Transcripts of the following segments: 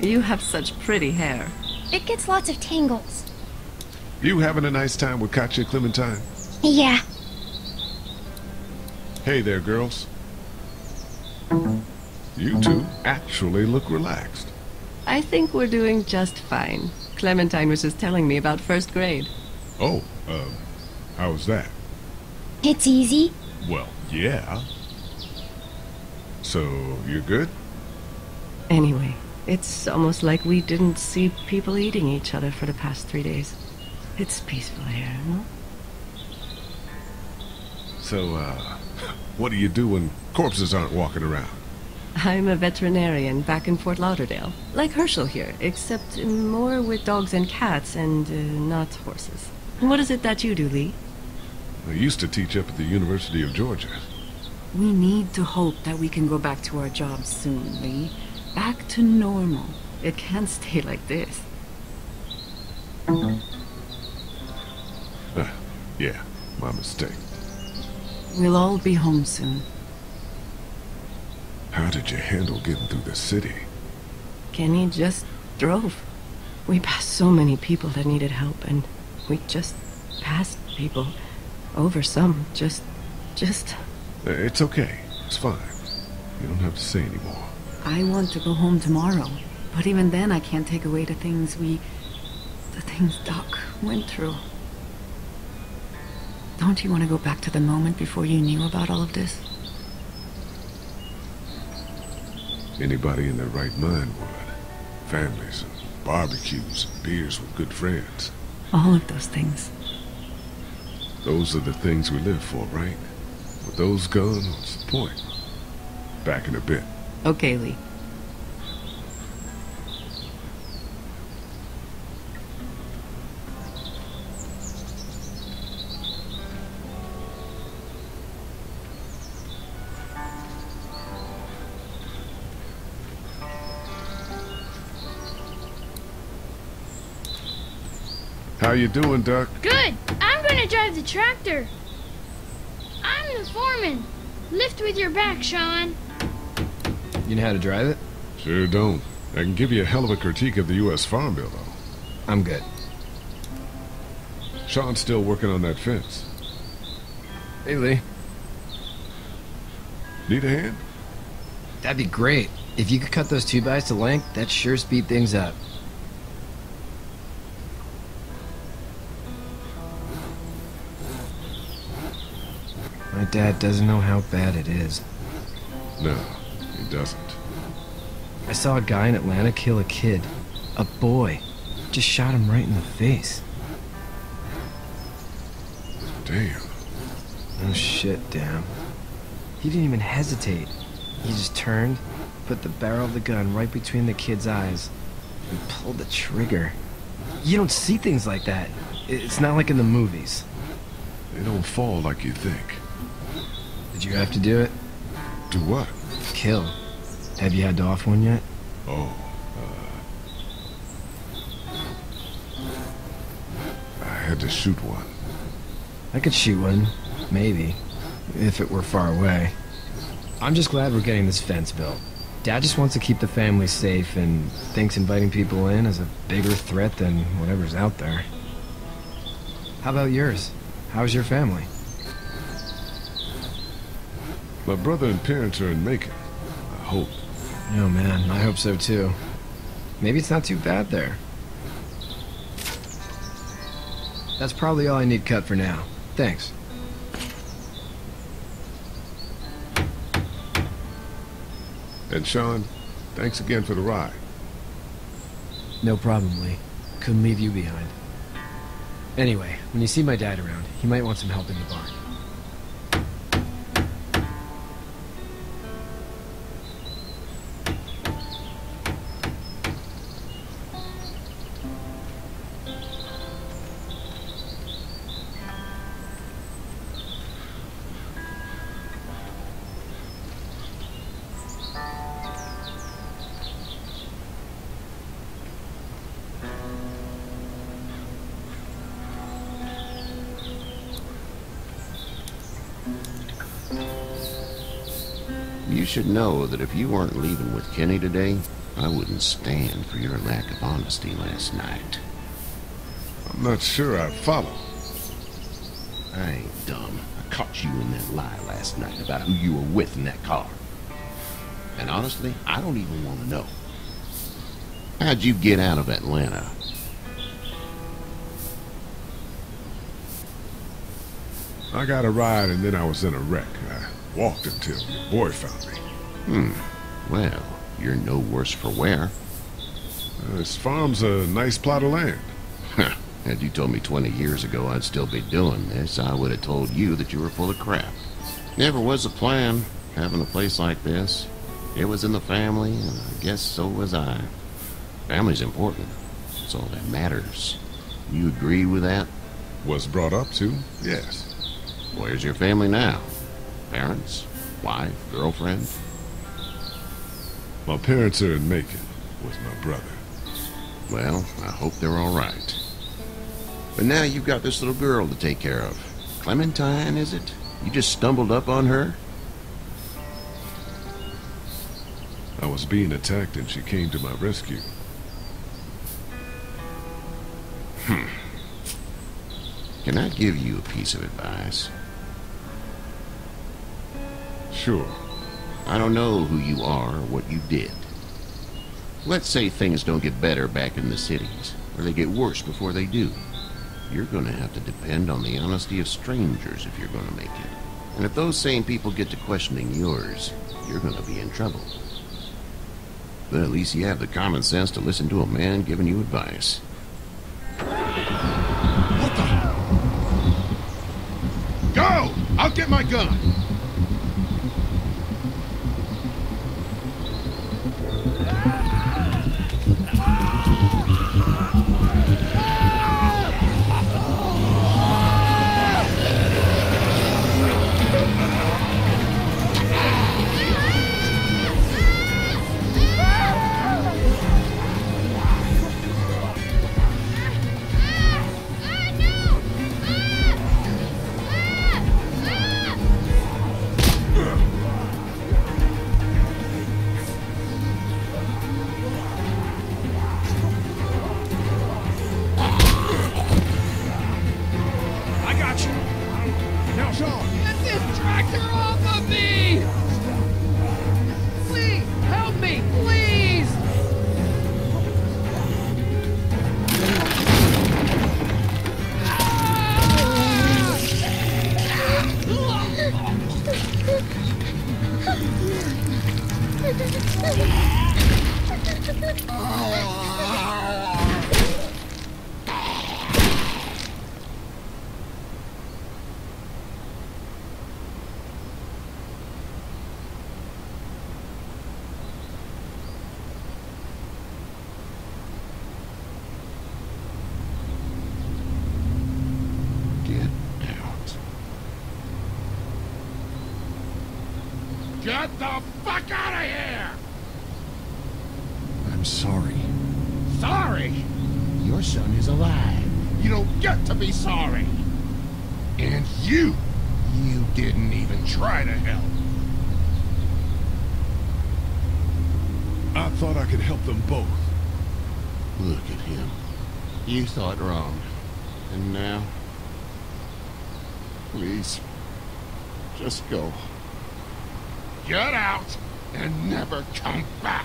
You have such pretty hair. It gets lots of tangles. You having a nice time with Katjaa, Clementine? Yeah. Hey there, girls. You two actually look relaxed. I think we're doing just fine. Clementine was just telling me about first grade. Oh, how was that? It's easy. Well, yeah. So, you're good? Anyway, it's almost like we didn't see people eating each other for the past 3 days. It's peaceful here, no? So, what do you do when corpses aren't walking around? I'm a veterinarian back in Fort Lauderdale. Like Herschel here, except more with dogs and cats and not horses. What is it that you do, Lee? I used to teach up at the University of Georgia. We need to hope that we can go back to our jobs soon, Lee. Back to normal. It can't stay like this. Yeah, my mistake. We'll all be home soon. How did you handle getting through the city? Kenny just drove. We passed so many people that needed help, and we just passed people. Over some. Just... It's okay. It's fine. You don't have to say anymore. I want to go home tomorrow, but even then I can't take away the things the things Doc went through. Don't you want to go back to the moment before you knew about all of this? Anybody in their right mind would. Families, and barbecues, and beers with good friends. All of those things. Those are the things we live for, right? With those gone, what's the point? Back in a bit. Okay, Lee. How you doing, Duck? Good! I'm gonna drive the tractor. I'm the foreman. Lift with your back, Shawn. You know how to drive it? Sure don't. I can give you a hell of a critique of the U.S. Farm Bill, though. I'm good. Shawn's still working on that fence. Hey, Lee. Need a hand? That'd be great. If you could cut those 2x to length, that'd sure speed things up. My dad doesn't know how bad it is. No, he doesn't. I saw a guy in Atlanta kill a kid. A boy. Just shot him right in the face. Damn. Oh shit, damn. He didn't even hesitate. He just turned, put the barrel of the gun right between the kid's eyes, and pulled the trigger. You don't see things like that. It's not like in the movies. They don't fall like you think. Did you have to do it? Do what? Kill. Have you had to off one yet? Oh, I had to shoot one. I could shoot one, maybe, if it were far away. I'm just glad we're getting this fence built. Dad just wants to keep the family safe and thinks inviting people in is a bigger threat than whatever's out there. How about yours? How's your family? My brother and parents are in Macon, I hope. Oh man, I hope so too. Maybe it's not too bad there. That's probably all I need cut for now. Thanks. And Shawn, thanks again for the ride. No problem, Lee. Couldn't leave you behind. Anyway, when you see my dad around, he might want some help in the barn. You should know that if you weren't leaving with Kenny today, I wouldn't stand for your lack of honesty last night. I'm not sure I follow. I ain't dumb. I caught you in that lie last night about who you were with in that car. And honestly, I don't even want to know. How'd you get out of Atlanta? I got a ride and then I was in a wreck. I walked until your boy found me. Hmm. Well, you're no worse for wear. This farm's a nice plot of land. Had you told me 20 years ago I'd still be doing this, I would have told you that you were full of crap. Never was a plan, having a place like this. It was in the family, and I guess so was I. Family's important. It's all that matters. You agree with that? Was brought up to, yes. Where's your family now? Parents? Wife? Girlfriend? My parents are in Macon, with my brother. Well, I hope they're all right. But now you've got this little girl to take care of. Clementine, is it? You just stumbled up on her? I was being attacked and she came to my rescue. Can I give you a piece of advice? Sure. I don't know who you are or what you did. Let's say things don't get better back in the cities, or they get worse before they do. You're gonna have to depend on the honesty of strangers if you're gonna make it. And if those same people get to questioning yours, you're gonna be in trouble. But at least you have the common sense to listen to a man giving you advice. What the? Go! I'll get my gun! Get the fuck out of here! I'm sorry. Sorry? Your son is alive. You don't get to be sorry. And you didn't even try to help. I thought I could help them both. Look at him. You thought wrong. And now, please, just go. Get out and never come back.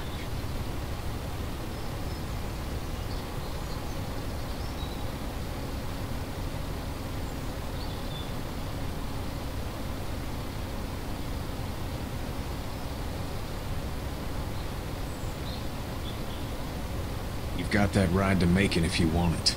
You've got that ride to Macon if you want it.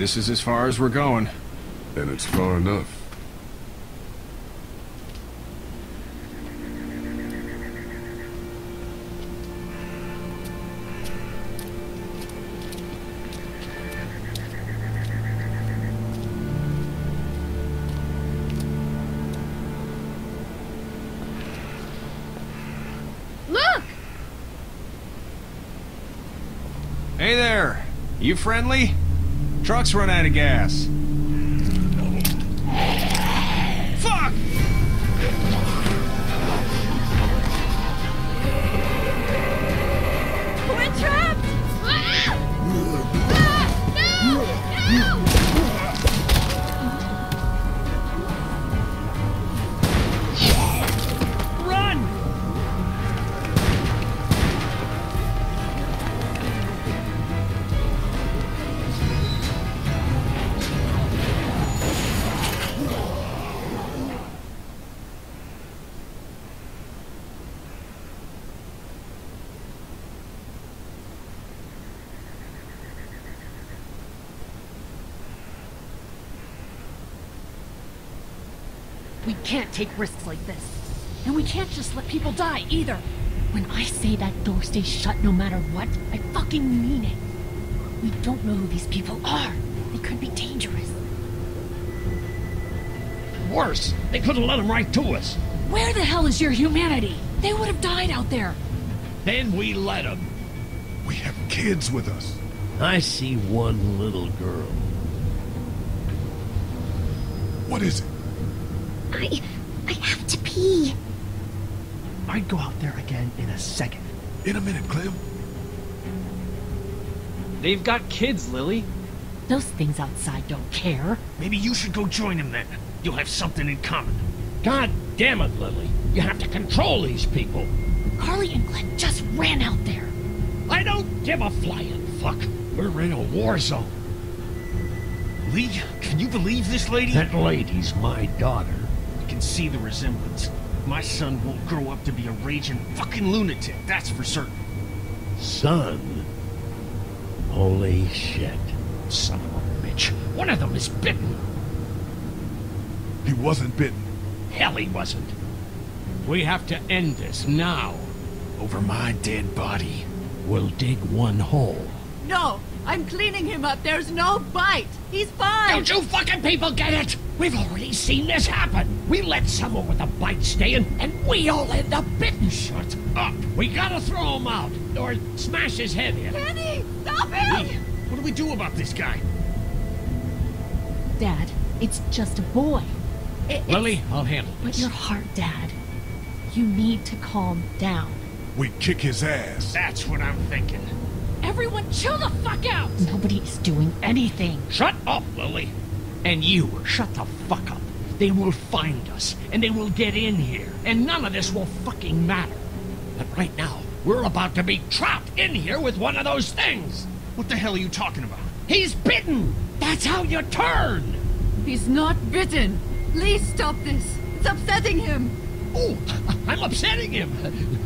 This is as far as we're going. Then it's far enough. Look! Hey there! You friendly? Truck's run out of gas. Fuck! We're trapped! No! No! No! We can't take risks like this. And we can't just let people die, either. When I say that door stays shut no matter what, I fucking mean it. We don't know who these people are. They could be dangerous. Worse, they could have let them right to us. Where the hell is your humanity? They would have died out there. Then we let them. We have kids with us. I see one little girl. What is it? I have to pee. I'd go out there again in a second. In a minute, Clem. They've got kids, Lily. Those things outside don't care. Maybe you should go join them then. You'll have something in common. God damn it, Lily. You have to control these people. Carly and Glenn just ran out there. I don't give a flying fuck. We're in a war zone. Lee, can you believe this lady? That lady's my daughter. Can see the resemblance. My son won't grow up to be a raging fucking lunatic, that's for certain. Son? Holy shit. Son of a bitch. One of them is bitten. He wasn't bitten. Hell, he wasn't. We have to end this now. Over my dead body. We'll dig one hole. No! I'm cleaning him up. There's no bite. He's fine. Don't you fucking people get it? We've already seen this happen. We let someone with a bite stay in, and we all end up bitten. Shut up. We gotta throw him out or smash his head in. Kenny, stop him! Lee, what do we do about this guy? Dad, it's just a boy. Lily, I'll handle this. But your heart, Dad. You need to calm down. We kick his ass. That's what I'm thinking. Everyone, chill the fuck out! Nobody's doing anything. Shut up, Lily. And you, shut the fuck up. They will find us, and they will get in here, and none of this will fucking matter. But right now, we're about to be trapped in here with one of those things. What the hell are you talking about? He's bitten! That's how you turn! He's not bitten. Please stop this. It's upsetting him. Oh, I'm upsetting him.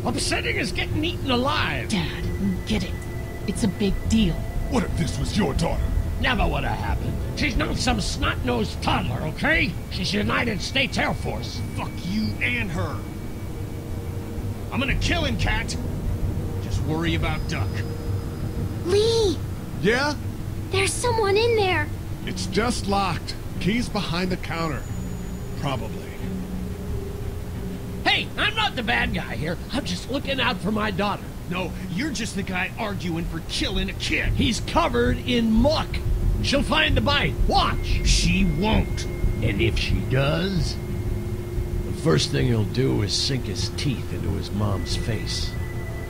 Upsetting is getting eaten alive. Dad, get it. It's a big deal. What if this was your daughter? Never would have happened. She's not some snot-nosed toddler, okay? She's United States Air Force. Fuck you and her. I'm gonna kill him, Kat. Just worry about Duck. Lee! Yeah? There's someone in there. It's just locked. Key's behind the counter. Probably. Hey, I'm not the bad guy here. I'm just looking out for my daughter. No, you're just the guy arguing for killing a kid. He's covered in muck. She'll find the bite. Watch. She won't. And if she does, the first thing he'll do is sink his teeth into his mom's face.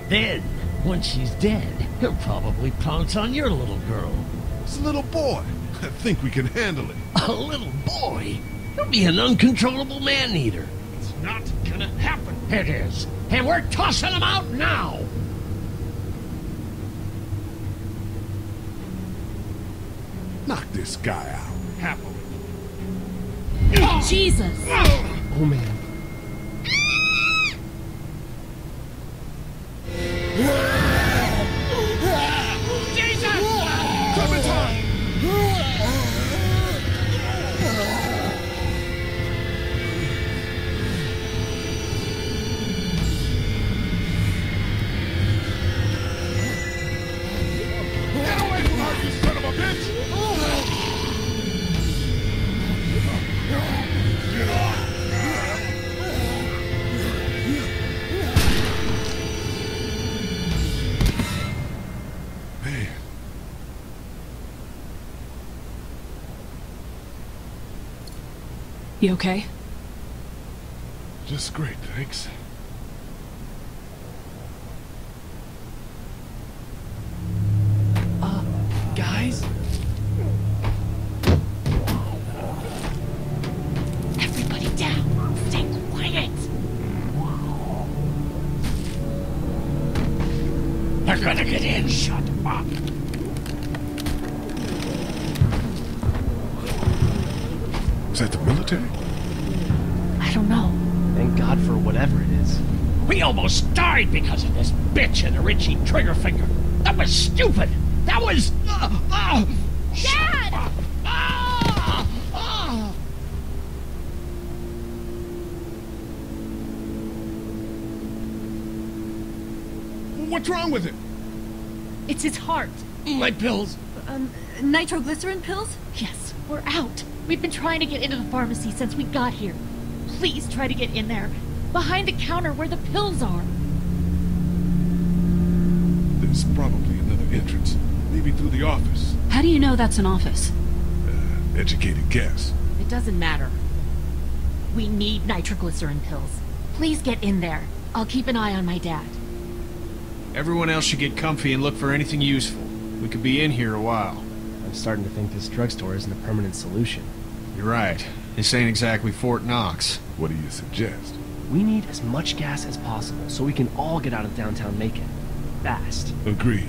Then, once she's dead, he'll probably pounce on your little girl. It's a little boy. I think we can handle it. A little boy? He'll be an uncontrollable man-eater. It's not gonna happen. It is. And we're tossing him out now. Knock this guy out. Happily. Jesus! Oh, man. Jesus! Clementine! You okay? Just great, thanks. Guys? Everybody down! Stay quiet! They're gonna get in! Shut up! Is that the military? I don't know. Thank God for whatever it is. We almost died because of this bitch and the Richie Triggerfinger. That was stupid! That was... Dad! What's wrong with it? It's his heart. My pills. Nitroglycerin pills? Yes, we're out. We've been trying to get into the pharmacy since we got here. Please try to get in there. Behind the counter where the pills are. There's probably another entrance. Maybe through the office. How do you know that's an office? Educated guess. It doesn't matter. We need nitroglycerin pills. Please get in there. I'll keep an eye on my dad. Everyone else should get comfy and look for anything useful. We could be in here a while. I'm starting to think this drugstore isn't a permanent solution. You're right. This ain't exactly Fort Knox. What do you suggest? We need as much gas as possible so we can all get out of downtown Macon. Fast. Agreed.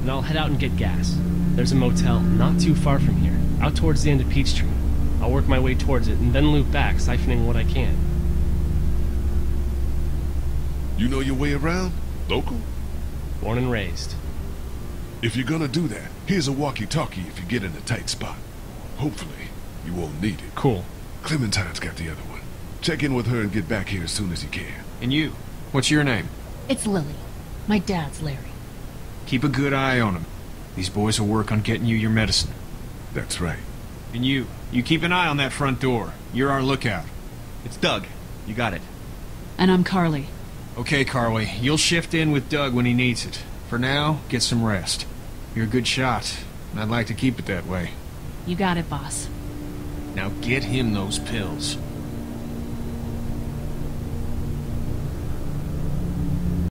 And I'll head out and get gas. There's a motel not too far from here, out towards the end of Peachtree. I'll work my way towards it and then loop back, siphoning what I can. You know your way around? Local? Born and raised. If you're gonna do that, here's a walkie-talkie if you get in a tight spot. Hopefully, you won't need it. Cool. Clementine's got the other one. Check in with her and get back here as soon as you can. And you? What's your name? It's Lily. My dad's Larry. Keep a good eye on him. These boys will work on getting you your medicine. That's right. And you keep an eye on that front door. You're our lookout. It's Doug. You got it. And I'm Carly. Okay, Carly. You'll shift in with Doug when he needs it. For now, get some rest. You're a good shot, and I'd like to keep it that way. You got it, boss. Now get him those pills.